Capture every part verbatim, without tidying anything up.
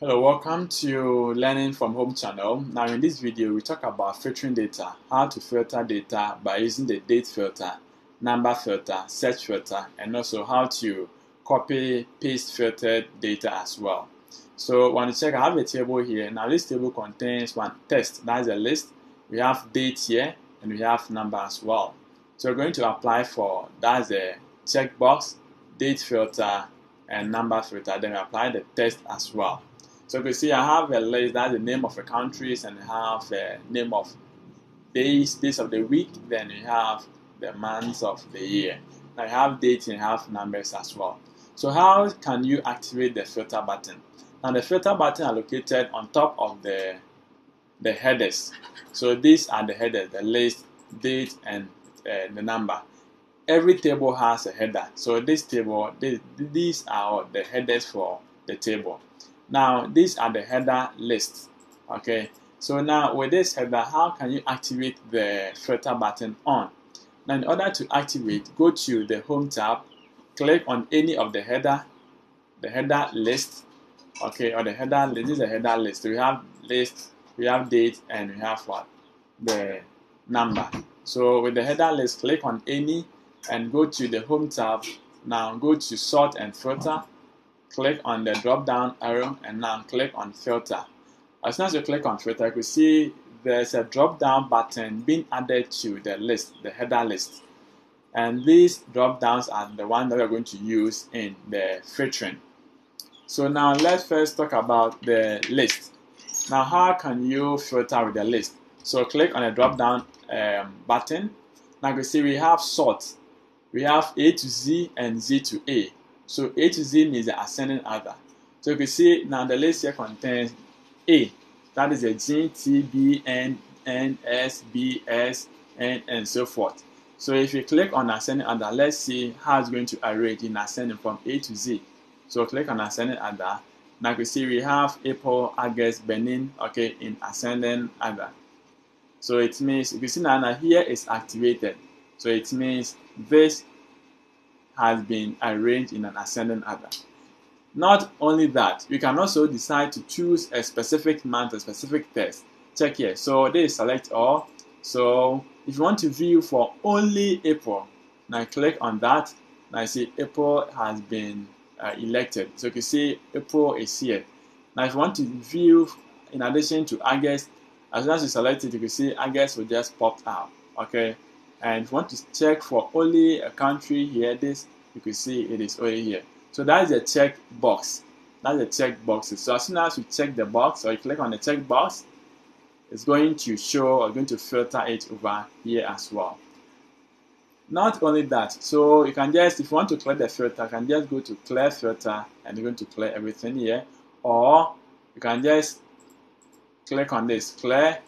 Hello, welcome to Learning from Home channel. Now in this video we talk about filtering data, how to filter data by using the date filter, number filter, search filter, and also how to copy paste filtered data as well. So when you check, I have a table here. Now this table contains one text, that's a list. We have date here and we have number as well. So we're going to apply for, that's a checkbox, date filter and number filter, then we apply the text as well. So you can see I have a list, that's the name of the countries, and I have a name of days, days of the week, then you have the months of the year. Now you have dates and you have numbers as well. So how can you activate the filter button? Now the filter button are located on top of the, the headers. So these are the headers, the list, date, and uh, the number. Every table has a header. So this table, this, these are the headers for the table. Now these are the header lists. Okay, so now with this header, how can you activate the filter button on? Now in order to activate, go to the Home tab, click on any of the header, the header list, okay, or the header list. This is a header list. So we have list, we have date, and we have what? The number. So with the header list, click on any and go to the Home tab. Now go to sort and filter. Click on the drop down arrow and now click on filter. As soon as you click on filter, you can see there's a drop down button being added to the list, the header list. And these drop downs are the one that we're going to use in the filtering. So now let's first talk about the list. Now how can you filter with the list? So click on the drop down um, button. Now you can see we have sort. We have A to Z and Z to A. So A to Z means the ascending order. So you can see now the list here contains A. That is a G, T, B, N, N, S, B, S, N, and so forth. So if you click on ascending order, let's see how it's going to arrange in ascending from A to Z. So click on ascending order. Now you can see we have April, August, Benin, okay, in ascending order. So it means, you can see now, now here is activated. So it means this has been arranged in an ascending order. Not only that, you can also decide to choose a specific month, a specific text. Check here. So this is select all. So if you want to view for only April, now click on that. Now you see April has been uh, elected. So you can see April is here. Now if you want to view in addition to August, as soon as you select it, you can see August will just pop out. Okay. And if you want to check for only a country here, this you can see it is only here. So that is a check box. That's a check box. So as soon as you check the box or you click on the check box, it's going to show or going to filter it over here as well. Not only that, so you can just, if you want to clear the filter, you can just go to clear filter and you're going to clear everything here. Or you can just click on this clear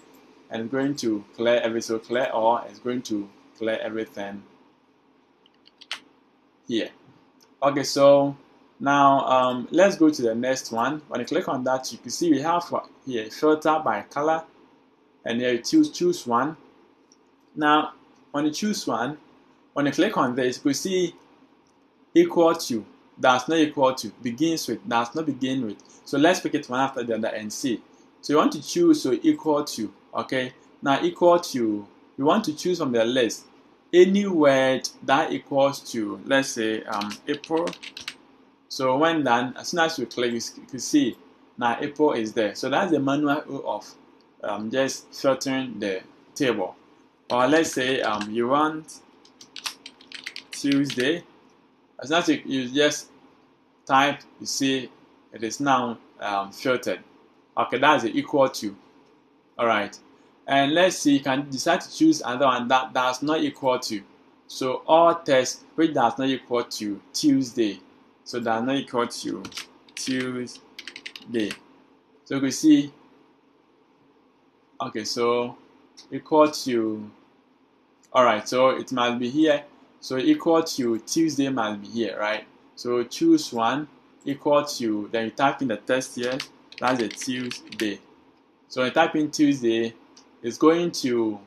and it's going to clear everything. So clear all is going to clear everything here. Okay, so now um, let's go to the next one. When you click on that, you can see we have here filter by color, and here you choose choose one. Now when you choose one, when you click on this, you can see equal to, does not equal to, begins with, does not begin with. So let's pick it one after the other and see. So you want to choose so equal to. Okay, now equal to, you want to choose from the list any word that equals to, let's say um, April. So when done, as soon as you click, you can see now April is there. So that's the manual of um, just filtering the table. Or let's say um, you want Tuesday. As soon as you, you just type, you see it is now um, filtered. Okay, that's the equal to. All right. And let's see, you can decide to choose another one that does not equal to. So all text which does not equal to Tuesday. So does not equal to Tuesday. So you can see, okay, so equal to, all right, so it must be here. So equal to Tuesday must be here, right? So choose one, equal to, then you type in the text here, that's a Tuesday. So when I type in Tuesday, it's going to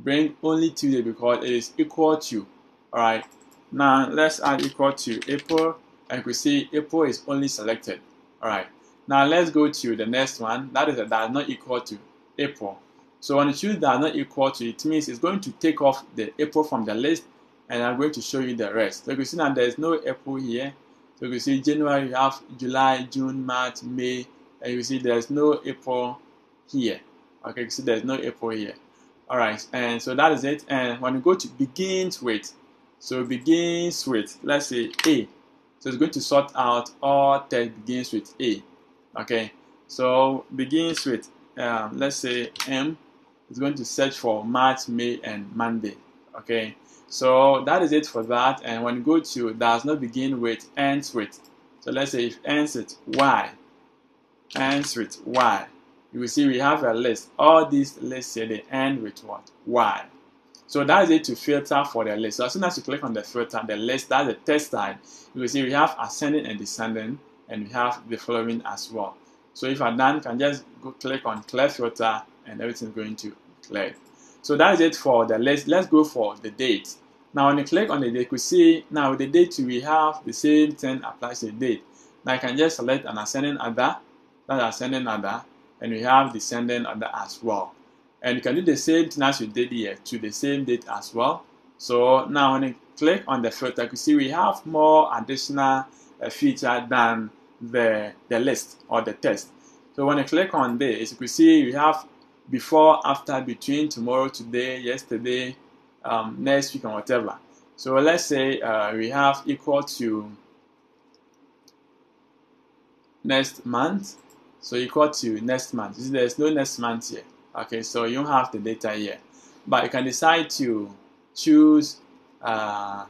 bring only Tuesday because it is equal to. Alright, now let's add equal to April, and you can see April is only selected. Alright, Now let's go to the next one. That is a that is not equal to April. So when you choose that is not equal to, it means it's going to take off the April from the list, and I'm going to show you the rest. So you can see that there is no April here. So you can see January, you have July, June, March, May, and you see there's no April here. Okay, you see there's no April here. All right, and so that is it. And when you go to begins with, so begins with, let's say A. So it's going to sort out all text begins with A. Okay, so begins with, um, let's say M. It's going to search for March, May, and Monday. Okay, so that is it for that. And when you go to does not begin with, ends with. So let's say if ends with Y, ends with Y. You will see we have a list. All these lists here, they end with what? Y. So that is it to filter for the list. So as soon as you click on the filter, the list, that's the text side, you will see we have ascending and descending, and we have the following as well. So if I'm done, you can just go click on clear filter, and everything's going to clear. So that is it for the list. Let's go for the date. Now when you click on the date, you could see now with the date we have the same thing applies to the date. Now you can just select an ascending order, that ascending order, and we have descending order as well. And you can do the same thing as you did here to the same date as well. So now when you click on the filter, you can see we have more additional uh, feature than the, the list or the text. So when you click on this, you can see we have before, after, between, tomorrow, today, yesterday, um, next week, and whatever. So let's say uh, we have equal to next month. So equal to next month. You see, there's no next month here. Okay, so you don't have the data here, but you can decide to choose uh,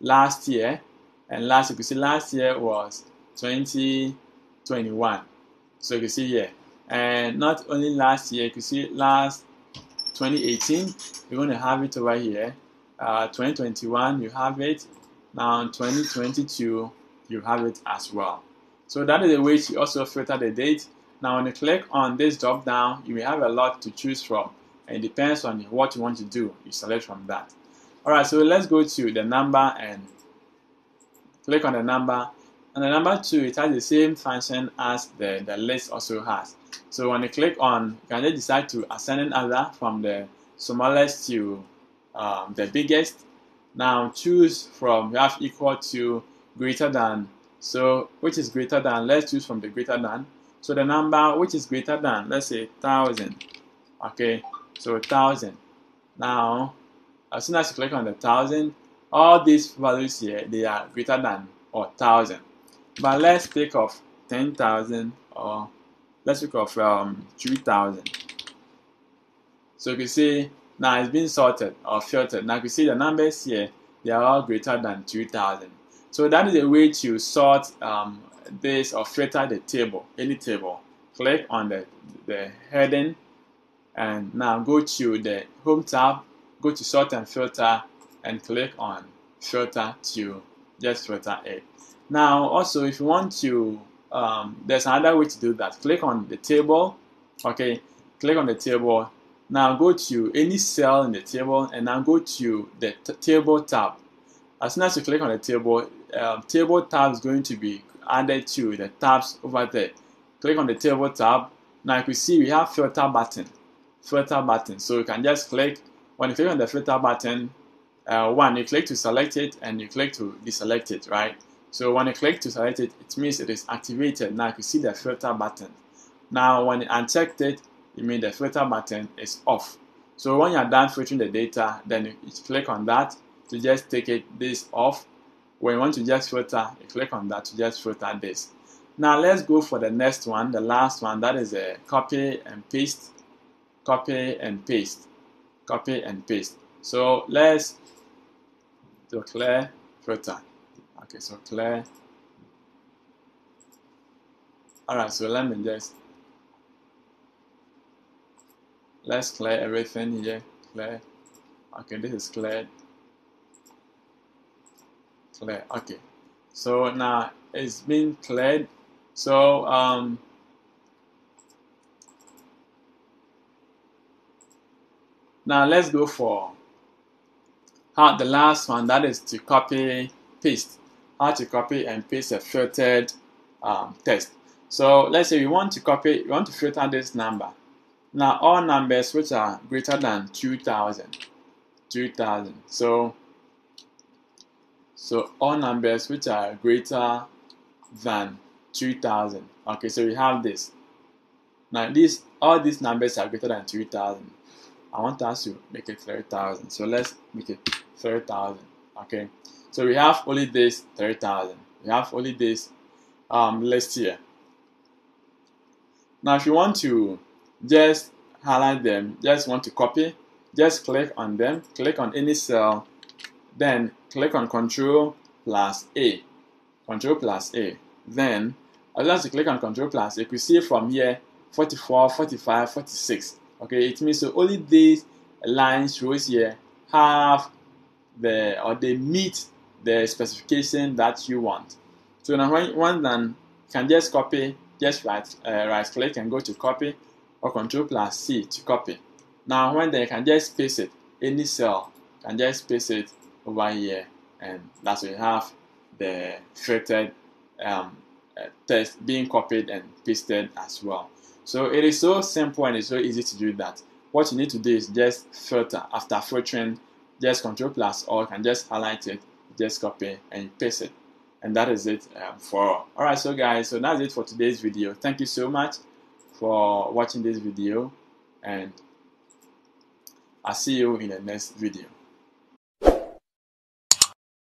last year, and last you can see last year was twenty twenty-one. So you can see here, and not only last year, you can see last twenty eighteen. You're going to have it over here. Uh, twenty twenty-one, you have it. Now twenty twenty-two, you have it as well. So that is the way you also filter the date. Now when you click on this drop down, you will have a lot to choose from, and it depends on what you want to do. You select from that. Alright, so let's go to the number and click on the number. And the number two, it has the same function as the, the list also has. So when you click on, you can just decide to ascend order from the smallest to um, the biggest. Now choose from, you have equal to, greater than. So which is greater than, let's choose from the greater than. So the number which is greater than, let's say thousand. Okay, so thousand. Now, as soon as you click on the thousand, all these values here, they are greater than or thousand. But let's take off ten thousand, or let's take off um, three thousand. So you can see now it's been sorted or filtered. Now you can see the numbers here, they are all greater than two thousand. So that is the way to sort um, this or filter the table, any table. Click on the, the heading, and now go to the home tab, go to sort and filter, and click on filter to just filter it. Now also if you want to, um, there's another way to do that. Click on the table, okay, click on the table. Now go to any cell in the table, and now go to the table tab. As soon as you click on the table, um, table tab is going to be added to the tabs over there. Click on the table tab. Now you can see we have filter button, filter button. So you can just click. When you click on the filter button, uh, one, you click to select it, and you click to deselect it, right? So when you click to select it, it means it is activated. Now you can see the filter button. Now when you unchecked it, it means the filter button is off. So when you are done filtering the data, then you click on that to just take it this off. When you want to just filter, you click on that to just filter this. Now let's go for the next one, the last one, that is a copy and paste, copy and paste, copy and paste. So let's do clear filter. Okay, so clear. Alright, so let me just, let's clear everything here, clear. Okay, this is cleared. Clear. Okay, so now it's been cleared. So um, now let's go for how the last one, that is to copy paste, how to copy and paste a filtered um, text. So let's say you want to copy, you want to filter this number. Now all numbers which are greater than two thousand. So, so all numbers which are greater than two thousand. Okay, so we have this. Now these, all these numbers are greater than two thousand. I want us to make it three thousand. So let's make it three thousand. Okay, so we have only this three thousand. We have only this um, list here. Now if you want to just highlight them, just want to copy, just click on them, click on any cell, then click on Control plus A, Control plus A. Then, as long as you click on Control plus A, you can see from here forty-four, forty-five, forty-six. Okay, it means so only these lines, rows here, have the, or they meet the specification that you want. So now when one then can just copy, just right, uh, right click and go to copy, or Control plus C to copy. Now when they can just paste it, any cell can just paste it over here, and that's where you have the filtered um, uh, text being copied and pasted as well. So it is so simple and it's so easy to do that. What you need to do is just filter. After filtering, just Control plus Alt and just highlight it, just copy and paste it. And that is it um, for all. Alright, so guys, so that's it for today's video. Thank you so much for watching this video, and I'll see you in the next video.